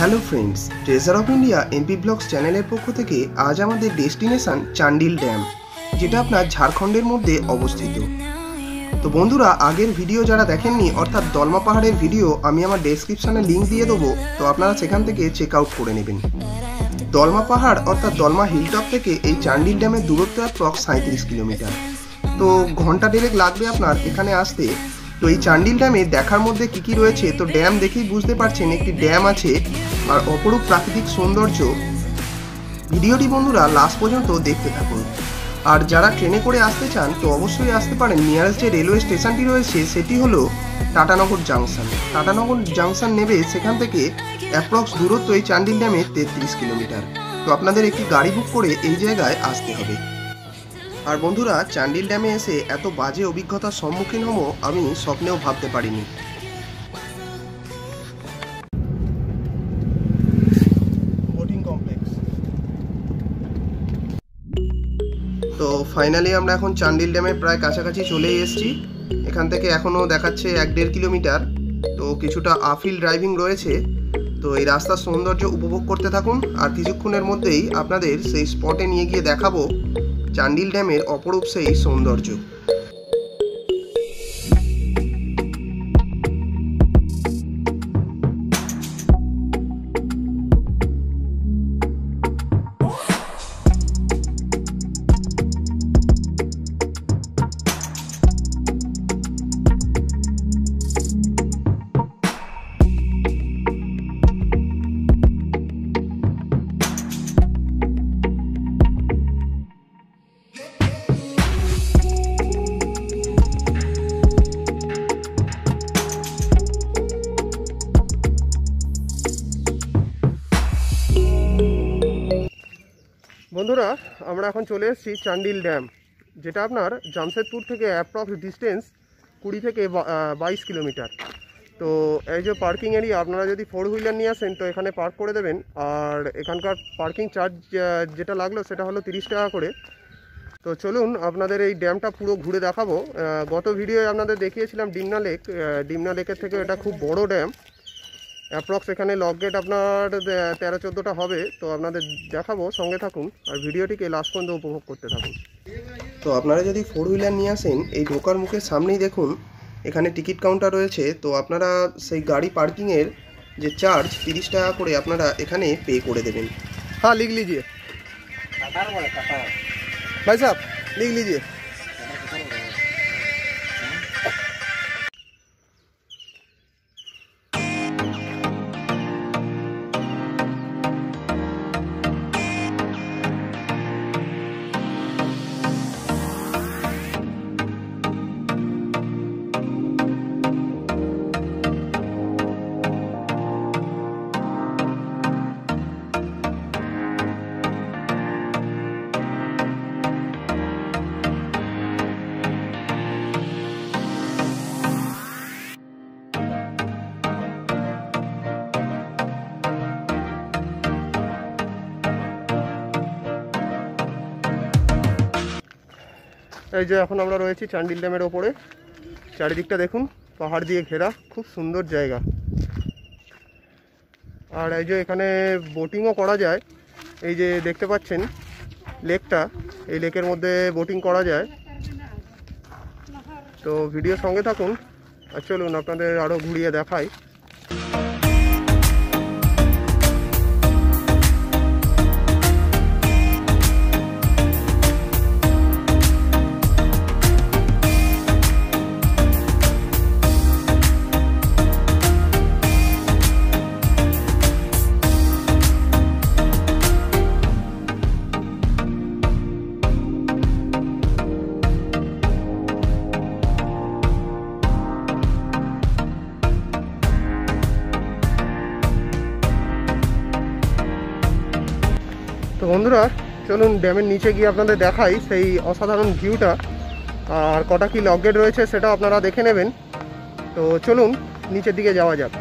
Hello friends, treasure of India MP blogs চ্যানেলের পক্ষ থেকে আজ আমাদের ডেস্টিনেশন চান্ডিল ড্যাম, যেটা আপনার ঝাড়খণ্ডের মধ্যে অবস্থিত। তো বন্ধুরা, আগের ভিডিও যারা দেখেননি অর্থাৎ দলমা পাহাড়ের ভিডিও আমি আমার ডেসক্রিপশানে লিঙ্ক দিয়ে দেবো, তো আপনারা সেখান থেকে চেক আউট করে নেবেন। দলমা পাহাড় অর্থাৎ দলমা হিলটপ থেকে এই চান্ডিল ড্যামের দূরত্ব অ্যাপ্রক্স 37 কিলোমিটার, তো ঘন্টা দেড়েক লাগবে আপনার এখানে আসতে। তো এই চান্ডিল ড্যামে দেখার মধ্যে কী কী রয়েছে, তো ড্যাম দেখেই বুঝতে পারছেন একটি ড্যাম আছে আর অপরূপ প্রাকৃতিক সৌন্দর্য। ভিডিওটি বন্ধুরা লাস্ট পর্যন্ত দেখতে থাকুন। আর যারা ট্রেনে করে আসতে চান তো অবশ্যই আসতে পারেন। নিয়ারেস্ট যে রেলওয়ে স্টেশনটি রয়েছে সেটি হলো টাটানগর জাংশন। টাটানগর জাংশন নেবে, সেখান থেকে অ্যাপ্রক্স দূরত্ব এই চান্ডিল ড্যামে 33 কিলোমিটার। তো আপনাদের একটি গাড়ি বুক করে এই জায়গায় আসতে হবে। আর বন্ধুরা, চান্ডিল ড্যামে এসে এত বাজে অভিজ্ঞতার সম্মুখীন হব আমি স্বপ্নেও ভাবতে পারিনি। তো ফাইনালি আমরা এখন চান্ডিল ড্যামে প্রায় কাছাকাছি চলে এসেছি। এখান থেকে এখনও দেখাচ্ছে 1-1.5 কিলোমিটার, তো কিছুটা আফিল ড্রাইভিং রয়েছে। তো এই রাস্তার সৌন্দর্য উপভোগ করতে থাকুন, আর কিছুক্ষণের মধ্যেই আপনাদের সেই স্পটে নিয়ে গিয়ে দেখাবো চান্ডিল ড্যামের অপরূপ সেই সৌন্দর্য। বন্ধুরা, আমরা এখন চলে এসেছি চান্ডিল ড্যাম, যেটা আপনার জামশেদপুর থেকে অ্যাপ্রক্স ডিস্টেন্স 20 থেকে 22 কিলোমিটার। তো এই যে পার্কিং এরিয়া, আপনারা যদি 4 হুইলার নিয়ে আসেন তো এখানে পার্ক করে দেবেন। আর এখানকার পার্কিং চার্জ যেটা লাগলো সেটা হলো 30 টাকা করে। তো চলুন আপনাদের এই ড্যামটা পুরো ঘুরে দেখাবো। গত ভিডিওয়ে আপনাদের দেখিয়েছিলাম ডিমনা লেক, ডিমনা লেকের থেকে এটা খুব বড় ড্যাম। অ্যাপ্রক্স এখানে লক গেট আপনার 13-14টা হবে, তো আপনাদের দেখাবো, সঙ্গে থাকুন আর ভিডিওটিকে লাস্ট পর্যন্ত উপভোগ করতে থাকুন। তো আপনারা যদি 4 হুইলার নিয়ে আসেন, এই ঢোকার মুখের সামনেই দেখুন এখানে টিকিট কাউন্টার রয়েছে। তো আপনারা সেই গাড়ি পার্কিংয়ের যে চার্জ 30 টাকা করে আপনারা এখানে পে করে দেবেন। হ্যাঁ, লিখ লিজিয়ে ভাই সাহেব, লিখ লিজিয়ে। এই যে এখন আমরা রয়েছি চান্ডিল ড্যামের ওপরে। চারিদিকটা দেখুন পাহাড় দিয়ে ঘেরা, খুব সুন্দর জায়গা। আর এই যে এখানে বোটিংও করা যায়। এই যে দেখতে পাচ্ছেন লেকটা, এই লেকের মধ্যে বোটিং করা যায়। তো ভিডিও সঙ্গে থাকুন আর চলুন আপনাদের আরও ঘুরিয়ে দেখাই। বন্ধুরা চলুন ড্যামের নিচে গিয়ে আপনাদের দেখাই সেই অসাধারণ ভিউটা। আর কটা কি লক গেট রয়েছে সেটা আপনারা দেখে নেবেন। তো চলুন নিচের দিকে যাওয়া যাক।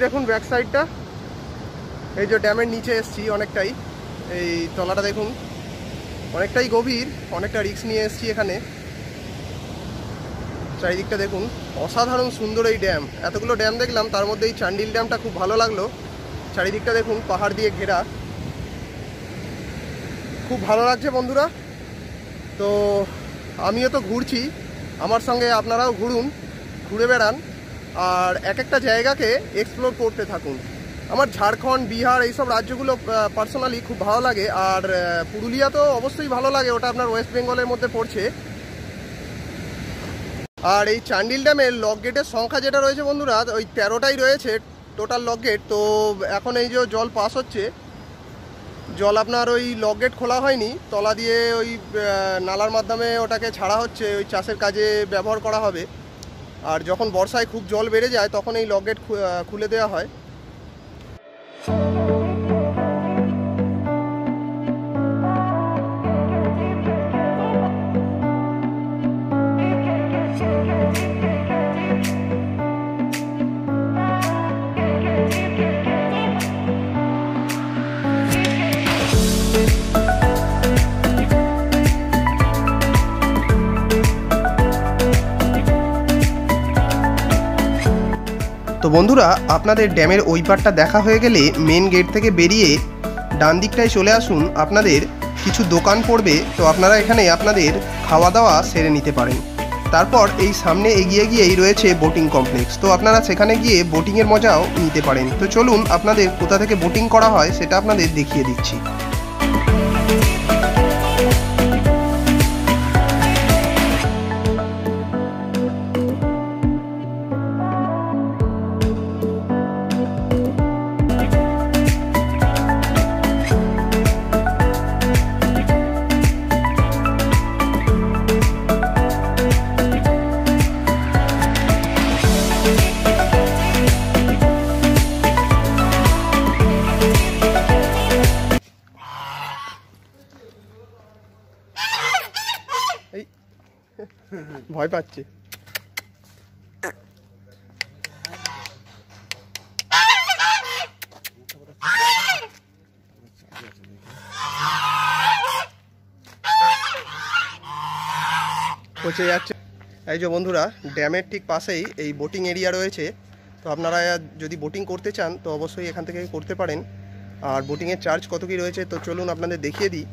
এই দেখুন ব্যাক সাইডটা, এই যে ড্যামের নিচে এসছি অনেকটাই, এই তলাটা দেখুন অনেকটাই গভীর, অনেকটা রিস্ক নিয়ে এসছি এখানে। চারিদিকটা দেখুন অসাধারণ সুন্দর এই ড্যাম। এতগুলো ড্যাম দেখলাম, তার মধ্যে এই চান্ডিল ড্যামটা খুব ভালো লাগলো। চারিদিকটা দেখুন পাহাড় দিয়ে ঘেরা, খুব ভালো লাগছে বন্ধুরা। তো আমিও তো ঘুরছি, আমার সঙ্গে আপনারাও ঘুরুন, ঘুরে বেড়ান আর এক একটা জায়গাকে এক্সপ্লোর করতে থাকুন। আমার ঝাড়খণ্ড, বিহার এইসব রাজ্যগুলো পার্সোনালি খুব ভালো লাগে, আর পুরুলিয়া তো অবশ্যই ভালো লাগে, ওটা আপনার ওয়েস্ট বেঙ্গলের মধ্যে পড়ছে। আর এই চান্ডিল ড্যামের লক গেটের সংখ্যা যেটা রয়েছে বন্ধুরা, ওই 13টাই রয়েছে টোটাল লক গেট। তো এখন এই যে জল পাস হচ্ছে, জল আপনার ওই লক গেট খোলা হয়নি, তলা দিয়ে ওই নালার মাধ্যমে ওটাকে ছাড়া হচ্ছে, ওই চাষের কাজে ব্যবহার করা হবে। আর যখন বর্ষায় খুব জল বেড়ে যায় তখন এই লক গেট খুলে দেওয়া হয়। তো বন্ধুরা, আপনাদের ড্যামের ওই পারটা দেখা হয়ে গেলে মেন গেট থেকে বেরিয়ে ডান দিকটায় চলে আসুন, আপনাদের কিছু দোকান পড়বে, তো আপনারা এখানে আপনাদের খাওয়া দাওয়া সেরে নিতে পারেন। তারপর এই সামনে এগিয়ে গিয়েই রয়েছে বোটিং কমপ্লেক্স, তো আপনারা সেখানে গিয়ে বোটিংয়ের মজাও নিতে পারেন। তো চলুন আপনাদের কোথা থেকে বোটিং করা হয় সেটা আপনাদের দেখিয়ে দিচ্ছি। ভয় পাচ্ছে। পচে যাচ্ছে। এই যে বন্ধুরা, ড্যামের ঠিক পাশেই এই বোটিং এরিয়া রয়েছে, তো আপনারা যদি বোটিং করতে চান তো অবশ্যই এখান থেকে করতে পারেন। আর বোটিংয়ের চার্জ কত কী রয়েছে তো চলুন আপনাদের দেখিয়ে দিই।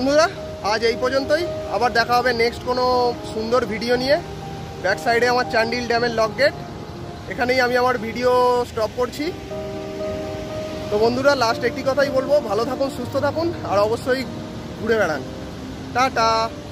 বন্ধুরা, আজ এই পর্যন্তই, আবার দেখা হবে নেক্সট কোনো সুন্দর ভিডিও নিয়ে। ব্যাক সাইডে আমার চান্ডিল ড্যামের লক গেট, এখানেই আমি আমার ভিডিও স্টপ করছি। তো বন্ধুরা, লাস্ট একটি কথাই বলবো, ভালো থাকুন, সুস্থ থাকুন আর অবশ্যই ঘুরে বেড়ান। টাটা।